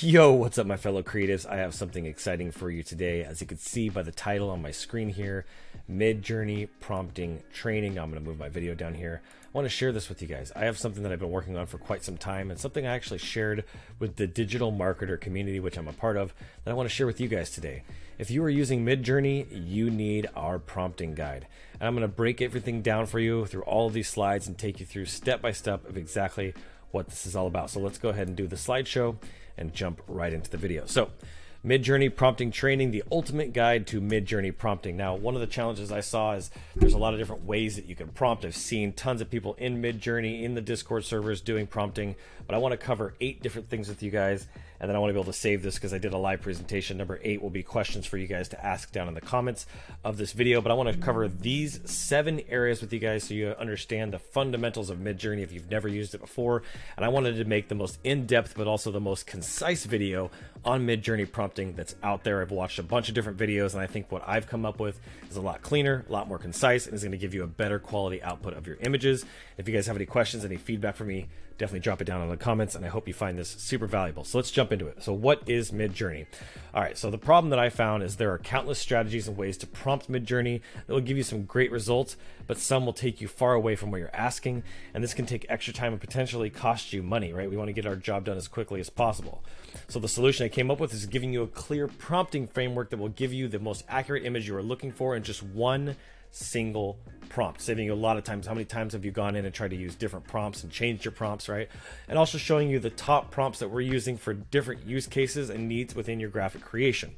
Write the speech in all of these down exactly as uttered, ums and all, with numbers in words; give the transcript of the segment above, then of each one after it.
Yo, what's up my fellow creatives? I have something exciting for you today. As you can see by the title on my screen here, MidJourney Prompting Training. I'm going to move my video down here. I want to share this with you guys. I have something that I've been working on for quite some time and something I actually shared with the digital marketer community, which I'm a part of, that I want to share with you guys today. If you are using MidJourney, you need our prompting guide. And I'm going to break everything down for you through all of these slides and take you through step by step of exactly what this is all about. So let's go ahead and do the slideshow and jump right into the video. So MidJourney Prompting Training, the ultimate guide to MidJourney prompting. Now, one of the challenges I saw is there's a lot of different ways that you can prompt. I've seen tons of people in MidJourney, in the Discord servers doing prompting, but I want to cover eight different things with you guys. And then I want to be able to save this because I did a live presentation. Number eight will be questions for you guys to ask down in the comments of this video. But I want to cover these seven areas with you guys so you understand the fundamentals of MidJourney if you've never used it before. And I wanted to make the most in-depth but also the most concise video on MidJourney prompting that's out there. I've watched a bunch of different videos and I think what I've come up with is a lot cleaner, a lot more concise, and is going to give you a better quality output of your images. If you guys have any questions, any feedback for me, definitely drop it down in the comments, and I hope you find this super valuable. So let's jump into it. So what is MidJourney? All right, so the problem that I found is there are countless strategies and ways to prompt MidJourney that will give you some great results, but some will take you far away from what you're asking, and this can take extra time and potentially cost you money, right? We want to get our job done as quickly as possible. So the solution I came up with is giving you a clear prompting framework that will give you the most accurate image you are looking for in just one single prompt, saving you a lot of times. How many times have you gone in and tried to use different prompts and changed your prompts, right? And also showing you the top prompts that we're using for different use cases and needs within your graphic creation.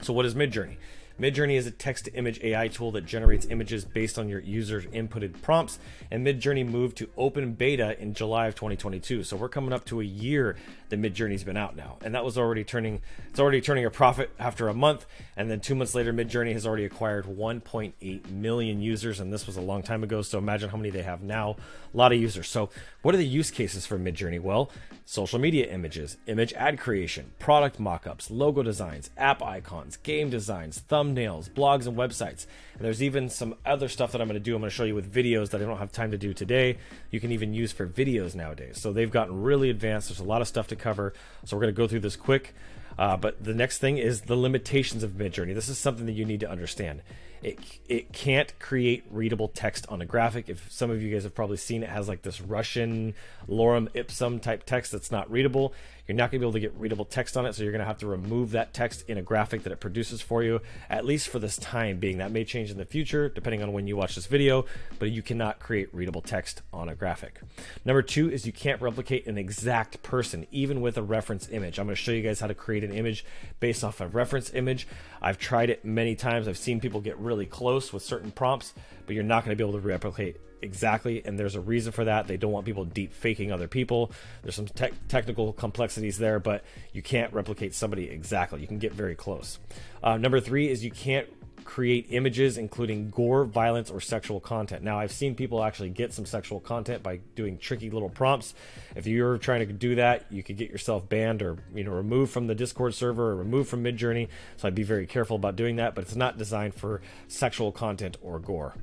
So what is MidJourney? MidJourney is a text-to-image A I tool that generates images based on your user's inputted prompts, and MidJourney moved to open beta in July of twenty twenty-two. So we're coming up to a year that MidJourney's been out now, and that was already turning, it's already turning a profit after a month, and then two months later, MidJourney has already acquired one point eight million users, and this was a long time ago, so imagine how many they have now, a lot of users. So what are the use cases for MidJourney? Well, social media images, image ad creation, product mock-ups, logo designs, app icons, game designs, thumbnails, thumbnails, blogs, and websites. And there's even some other stuff that I'm going to do. I'm going to show you with videos that I don't have time to do today. You can even use for videos nowadays. So they've gotten really advanced. There's a lot of stuff to cover. So we're going to go through this quick. Uh, but the next thing is the limitations of MidJourney. This is something that you need to understand. It, it can't create readable text on a graphic. If some of you guys have probably seen, it has like this Russian lorem ipsum type text that's not readable. You're not going to be able to get readable text on it, so you're going to have to remove that text in a graphic that it produces for you, at least for this time being. That may change in the future, depending on when you watch this video, but you cannot create readable text on a graphic. Number two is you can't replicate an exact person, even with a reference image. I'm going to show you guys how to create an image based off a reference image. I've tried it many times. I've seen people get really close with certain prompts, but you're not going to be able to replicate exactly, and there's a reason for that. They don't want people deep faking other people. There's some te technical complexities there, but you can't replicate somebody exactly. You can get very close. Uh, number three is you can't create images including gore, violence, or sexual content. Now, I've seen people actually get some sexual content by doing tricky little prompts. If you're trying to do that, you could get yourself banned or, you know, removed from the Discord server or removed from MidJourney. So I'd be very careful about doing that, but it's not designed for sexual content or gore.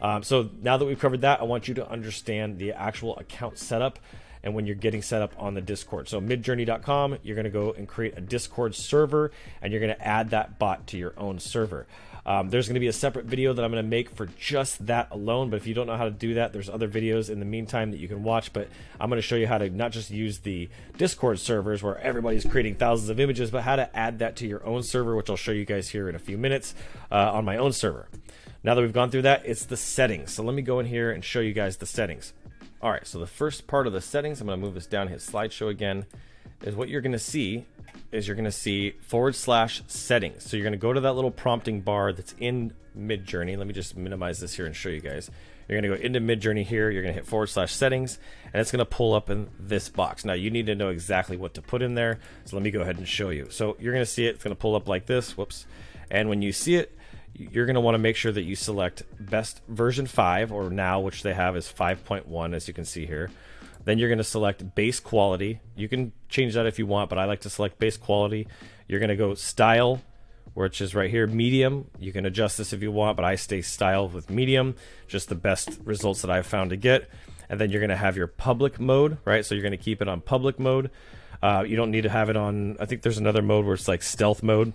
Um, so now that we've covered that, I want you to understand the actual account setup and when you're getting set up on the Discord. So midjourney dot com, you're going to go and create a Discord server, and you're going to add that bot to your own server. Um, there's going to be a separate video that I'm going to make for just that alone, but if you don't know how to do that, there's other videos in the meantime that you can watch, but I'm going to show you how to not just use the Discord servers where everybody's creating thousands of images, but how to add that to your own server, which I'll show you guys here in a few minutes uh, on my own server. Now that we've gone through that, it's the settings. So let me go in here and show you guys the settings. All right, so the first part of the settings, I'm going to move this down his slideshow again, is what you're going to see is you're going to see forward slash settings. So you're going to go to that little prompting bar that's in MidJourney. Let me just minimize this here and show you guys. You're going to go into MidJourney here. You're going to hit forward slash settings, and it's going to pull up in this box. Now, you need to know exactly what to put in there. So let me go ahead and show you. So you're going to see it. It's going to pull up like this. Whoops. And when you see it, you're going to want to make sure that you select best version five, or now, which they have is five point one, as you can see here. Then you're going to select base quality. You can change that if you want, but I like to select base quality. You're going to go style, which is right here, medium. You can adjust this if you want, but I stay style with medium, just the best results that I've found to get. And then you're going to have your public mode, right? So you're going to keep it on public mode. Uh, you don't need to have it on, I think there's another mode where it's like stealth mode.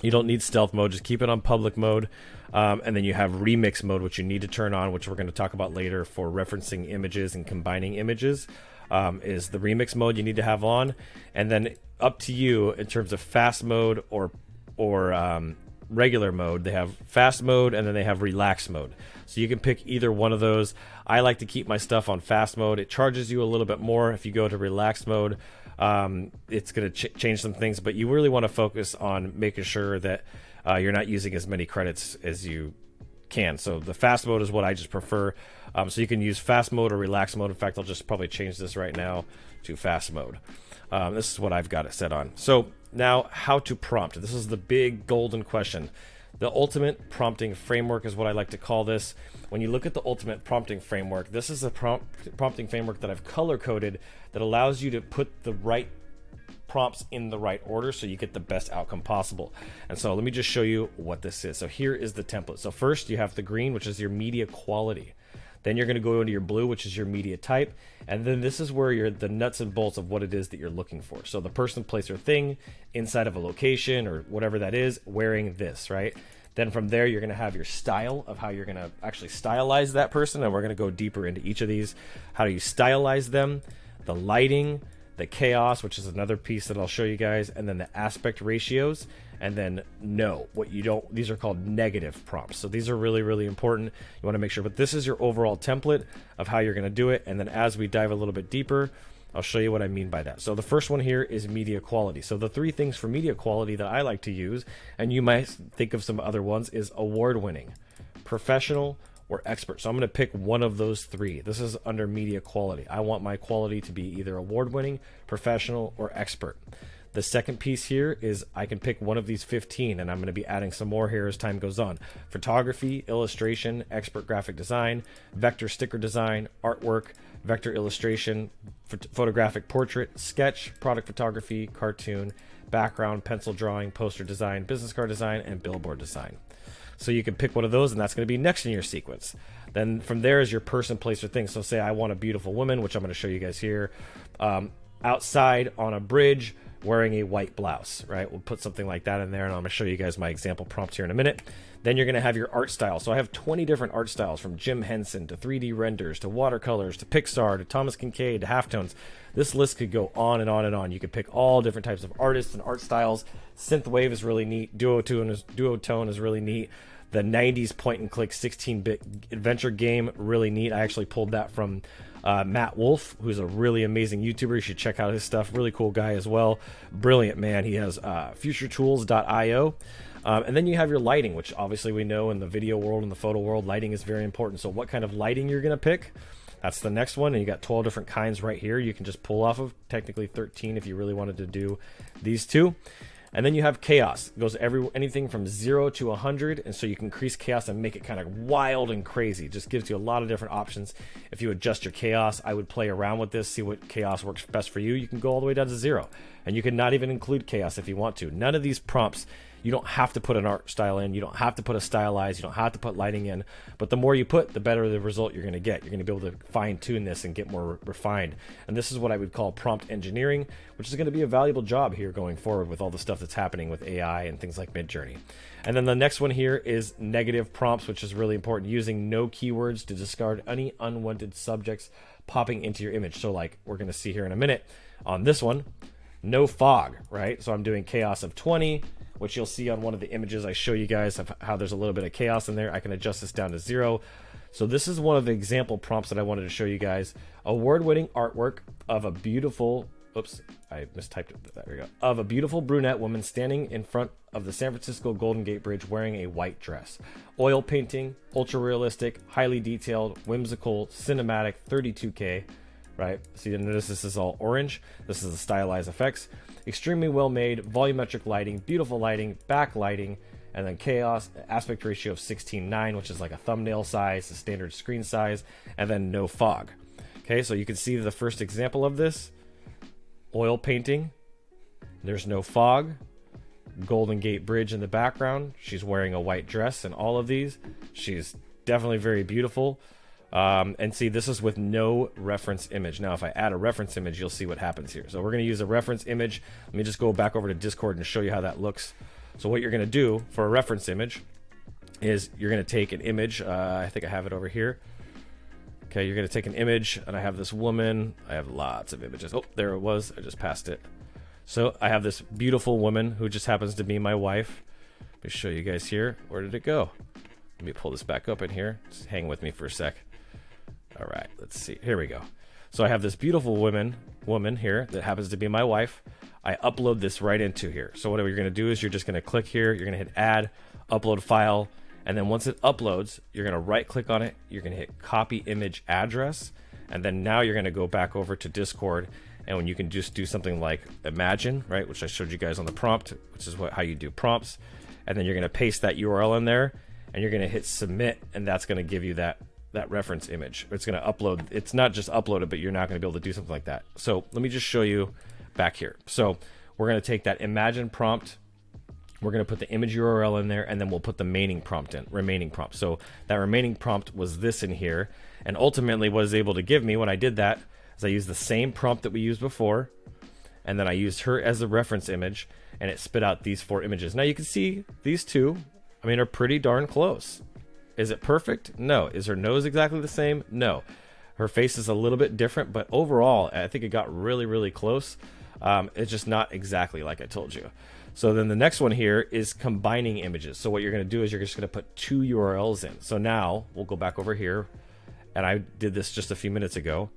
You don't need stealth mode, just keep it on public mode. Um, and then you have remix mode, which you need to turn on, which we're going to talk about later for referencing images and combining images. Um, is the remix mode you need to have on, and then up to you in terms of fast mode or or um, regular mode. They have fast mode and then they have relaxed mode, so you can pick either one of those. I like to keep my stuff on fast mode. It charges you a little bit more. If you go to relaxed mode, um, it's going to ch change some things, but you really want to focus on making sure that uh, you're not using as many credits as you can. So the fast mode is what I just prefer. Um, so you can use fast mode or relaxed mode. In fact, I'll just probably change this right now to fast mode. Um, this is what I've got it set on. So now, how to prompt. This is the big golden question. The ultimate prompting framework is what I like to call this. When you look at the ultimate prompting framework, this is a prompt prompting framework that I've color coded that allows you to put the right prompts in the right order so you get the best outcome possible. And so let me just show you what this is. So here is the template. So first you have the green, which is your media quality. Then you're going to go into your blue, which is your media type. And then this is where you're the nuts and bolts of what it is that you're looking for. So the person, place, or thing inside of a location or whatever that is wearing this, right? Then from there, you're going to have your style of how you're going to actually stylize that person. And we're going to go deeper into each of these. How do you stylize them? The lighting, the chaos, which is another piece that I'll show you guys, and then the aspect ratios, and then no, what you don't, these are called negative prompts. So these are really, really important. You want to make sure, but this is your overall template of how you're going to do it. And then as we dive a little bit deeper, I'll show you what I mean by that. So the first one here is media quality. So the three things for media quality that I like to use, and you might think of some other ones, is award-winning, professional, or expert. So I'm going to pick one of those three. This is under media quality. I want my quality to be either award-winning, professional, or expert. The second piece here is I can pick one of these fifteen, and I'm going to be adding some more here as time goes on. Photography, illustration, expert graphic design, vector sticker design, artwork, vector illustration, phot- photographic portrait, sketch, product photography, cartoon, background, pencil drawing, poster design, business card design, and billboard design. So you can pick one of those, and that's going to be next in your sequence. Then from there is your person, place, or thing. So say I want a beautiful woman, which I'm going to show you guys here, um, outside on a bridge wearing a white blouse, right? We'll put something like that in there, and I'm going to show you guys my example prompts here in a minute. Then you're going to have your art style. So I have twenty different art styles, from Jim Henson to three D renders to watercolors to Pixar to Thomas Kinkade to halftones. This list could go on and on and on. You could pick all different types of artists and art styles. Synthwave is really neat. Duotone is, Duotone is really neat. The nineties point-and-click sixteen bit adventure game, really neat. I actually pulled that from uh, Matt Wolf, who's a really amazing YouTuber. You should check out his stuff. Really cool guy as well. Brilliant, man. He has uh, future tools dot i o. Um, and then you have your lighting, which obviously we know in the video world and the photo world, lighting is very important. So what kind of lighting you're going to pick, that's the next one. And you got twelve different kinds right here. You can just pull off of technically thirteen if you really wanted to do these two. And then you have chaos. It goes every anything from zero to one hundred, and so you can increase chaos and make it kind of wild and crazy. It just gives you a lot of different options. If you adjust your chaos, I would play around with this, see what chaos works best for you. You can go all the way down to zero, and you can not even include chaos if you want to. None of these prompts, you don't have to put an art style in, you don't have to put a stylized, you don't have to put lighting in, but the more you put, the better the result you're gonna get. You're gonna be able to fine tune this and get more re refined. And this is what I would call prompt engineering, which is gonna be a valuable job here going forward with all the stuff that's happening with A I and things like MidJourney. And then the next one here is negative prompts, which is really important, using no keywords to discard any unwanted subjects popping into your image. So like we're gonna see here in a minute on this one, no fog, right? So I'm doing chaos of twenty, which you'll see on one of the images I show you guys of how there's a little bit of chaos in there. I can adjust this down to zero. So this is one of the example prompts that I wanted to show you guys. Award-winning artwork of a beautiful, oops, I mistyped it, there we go, of a beautiful brunette woman standing in front of the San Francisco Golden Gate Bridge wearing a white dress. Oil painting, ultra-realistic, highly detailed, whimsical, cinematic, thirty-two K. Right? So you notice this is all orange. This is the stylized effects. Extremely well made, volumetric lighting, beautiful lighting, backlighting, and then chaos, aspect ratio of sixteen nine, which is like a thumbnail size, the standard screen size, and then no fog. Okay, so you can see the first example of this. Oil painting. There's no fog. Golden Gate Bridge in the background. She's wearing a white dress in all of these. She's definitely very beautiful. Um, and see, this is with no reference image. Now, if I add a reference image, you'll see what happens here. So we're going to use a reference image. Let me just go back over to Discord and show you how that looks. So what you're going to do for a reference image is you're going to take an image. Uh, I think I have it over here. Okay, you're going to take an image, and I have this woman. I have lots of images. Oh, there it was. I just passed it. So I have this beautiful woman who just happens to be my wife. Let me show you guys here. Where did it go? Let me pull this back up in here. Just hang with me for a sec. All right, let's see. Here we go. So I have this beautiful woman, woman here that happens to be my wife. I upload this right into here. So what you're going to do is you're just going to click here. You're going to hit Add, Upload File. And then once it uploads, you're going to right click on it. You're going to hit Copy Image Address. And then now you're going to go back over to Discord. And when you can just do something like Imagine, right, which I showed you guys on the prompt, which is what, how you do prompts. And then you're going to paste that U R L in there. And you're going to hit Submit. And that's going to give you that that reference image. It's going to upload. It's not just uploaded, but you're not going to be able to do something like that. So let me just show you back here. So we're going to take that Imagine prompt. We're going to put the image U R L in there, and then we'll put the remaining prompt in, remaining prompt. So that remaining prompt was this in here. And ultimately what it was able to give me when I did that is I used the same prompt that we used before. And then I used her as the reference image, and it spit out these four images. Now you can see these two, I mean, are pretty darn close. Is it perfect? No. Is her nose exactly the same? No. Her face is a little bit different, but overall, I think it got really, really close. Um, it's just not exactly like I told you. So then the next one here is combining images. So what you're going to do is you're just going to put two U R Ls in. So now we'll go back over here, and I did this just a few minutes ago,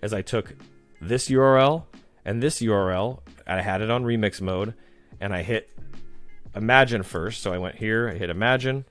as I took this U R L and this U R L, and I had it on remix mode, and I hit Imagine first. So I went here, I hit Imagine.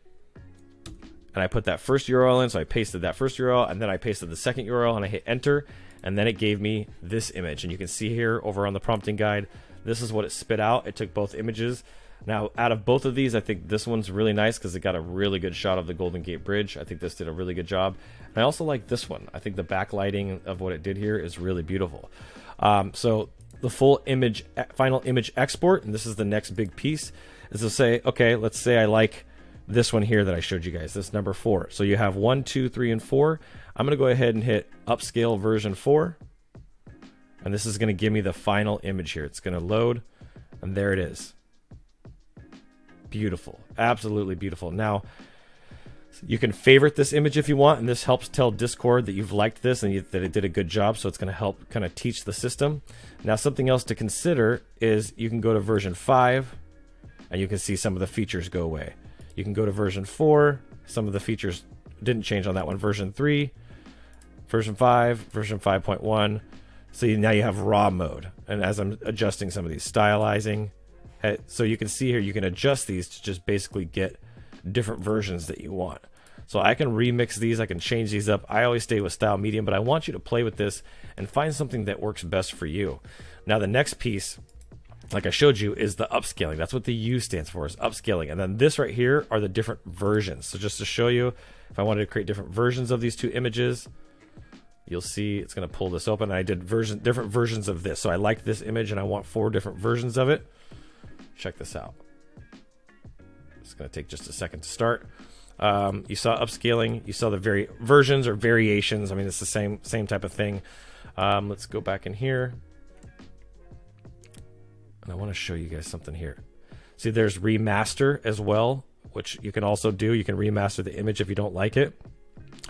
And I put that first U R L in, so I pasted that first U R L, and then I pasted the second U R L, and I hit enter, and then it gave me this image. And you can see here over on the prompting guide, this is what it spit out. It took both images. Now, out of both of these, I think this one's really nice because it got a really good shot of the Golden Gate Bridge. I think this did a really good job. And I also like this one. I think the backlighting of what it did here is really beautiful. Um, so the full image, final image export, and this is the next big piece, is to say, okay, let's say I like this one here that I showed you guys, this number four. So you have one, two, three, and four. I'm going to go ahead and hit upscale version four. And this is going to give me the final image here. It's going to load, and there it is. Beautiful, absolutely beautiful. Now, you can favorite this image if you want, and this helps tell Discord that you've liked this and you, that it did a good job, so it's going to help kind of teach the system. Now, something else to consider is you can go to version five, and you can see some of the features go away. You can go to version four. Some of the features didn't change on that one. Version three, version five, version five point one. So you, now you have raw mode. And as I'm adjusting some of these, stylizing. So you can see here, you can adjust these to just basically get different versions that you want. So I can remix these. I can change these up. I always stay with style medium, but I want you to play with this and find something that works best for you. Now the next piece, like I showed you, is the upscaling. That's what the U stands for, is upscaling. And then this right here are the different versions. So just to show you, if I wanted to create different versions of these two images, you'll see it's going to pull this open. I did version, different versions of this. So I like this image, and I want four different versions of it. Check this out. It's going to take just a second to start. Um, you saw upscaling. You saw the vari versions or variations. I mean, it's the same, same type of thing. Um, let's go back in here. I want to show you guys something here. See, there's remaster as well, which you can also do. You can remaster the image if you don't like it.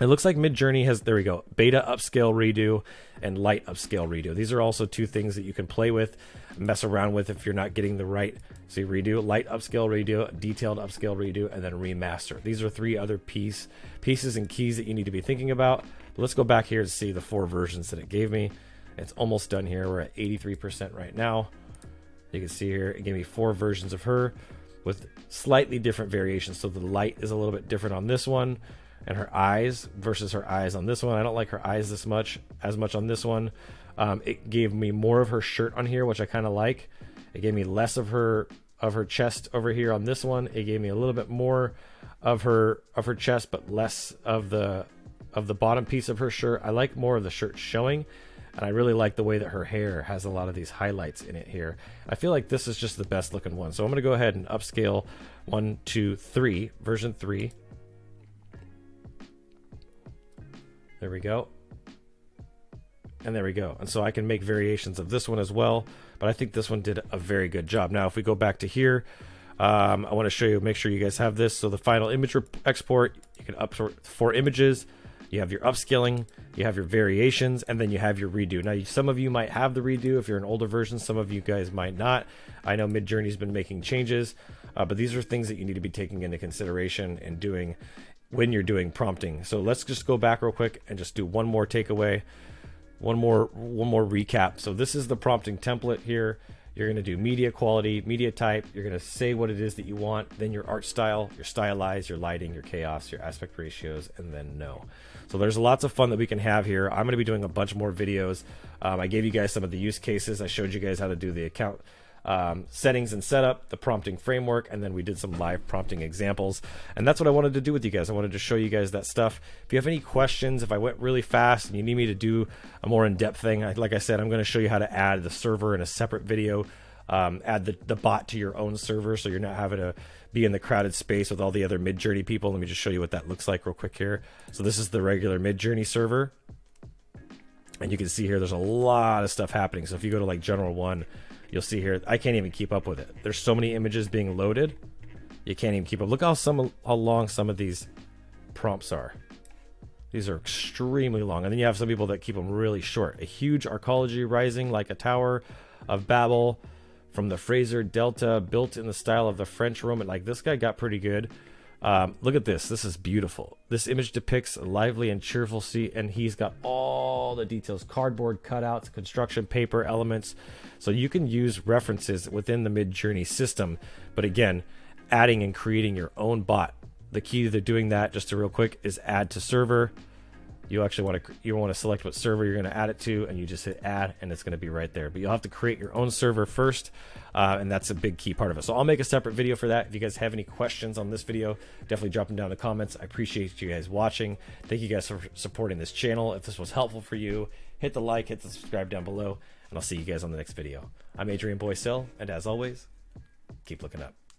It looks like MidJourney has, there we go, beta upscale redo and light upscale redo. These are also two things that you can play with, mess around with if you're not getting the right. See, redo, light upscale redo, detailed upscale redo, and then remaster. These are three other piece, pieces and keys that you need to be thinking about. But let's go back here to see the four versions that it gave me. It's almost done here. We're at eighty-three percent right now. You can see here, it gave me four versions of her with slightly different variations. So the light is a little bit different on this one, and her eyes versus her eyes on this one. I don't like her eyes this much, as much on this one. Um, it gave me more of her shirt on here, which I kind of like. It gave me less of her of her chest over here on this one. It gave me a little bit more of her of her chest, but less of the of the bottom piece of her shirt. I like more of the shirt showing. And I really like the way that her hair has a lot of these highlights in it here. I feel like this is just the best looking one. So I'm going to go ahead and upscale one, two, three, version three. There we go. And there we go. And so I can make variations of this one as well, but I think this one did a very good job. Now, if we go back to here, um, I want to show you, make sure you guys have this. So the final image export, you can export four images. You have your upscaling, you have your variations, and then you have your redo. Now, some of you might have the redo if you're an older version. Some of you guys might not. I know MidJourney's been making changes, uh, but these are things that you need to be taking into consideration and doing when you're doing prompting. So let's just go back real quick and just do one more takeaway, one more, one more recap. So this is the prompting template here. You're gonna do media quality, media type. You're gonna say what it is that you want, then your art style, your stylize, your lighting, your chaos, your aspect ratios, and then no. So there's lots of fun that we can have here. I'm gonna be doing a bunch more videos. Um, I gave you guys some of the use cases. I showed you guys how to do the account um, settings and setup, the prompting framework, and then we did some live prompting examples. And that's what I wanted to do with you guys. I wanted to show you guys that stuff. If you have any questions, if I went really fast and you need me to do a more in-depth thing, like I said, I'm gonna show you how to add the server in a separate video. Um, add the, the bot to your own server so you're not having to be in the crowded space with all the other MidJourney people. Let me just show you what that looks like real quick here. So this is the regular MidJourney server. And you can see here, there's a lot of stuff happening. So if you go to like general one, you'll see here, I can't even keep up with it. There's so many images being loaded. You can't even keep up. Look how, some, how long some of these prompts are. These are extremely long. And then you have some people that keep them really short. A huge arcology rising like a tower of Babel. From the Fraser Delta, built in the style of the French Roman. Like, this guy got pretty good. Um, look at this. This is beautiful. This image depicts a lively and cheerful sea, and he's got all the details. Cardboard cutouts, construction paper elements. So you can use references within the MidJourney system. But again, adding and creating your own bot. The key to doing that, just to real quick, is add to server. You actually want to you want to select what server you're going to add it to, and you just hit add, and it's going to be right there. But you'll have to create your own server first, uh, and that's a big key part of it. So I'll make a separate video for that. If you guys have any questions on this video, definitely drop them down in the comments. I appreciate you guys watching. Thank you guys for supporting this channel. If this was helpful for you, hit the like, hit the subscribe down below, and I'll see you guys on the next video. I'm Adrian Boysel, and as always, keep looking up.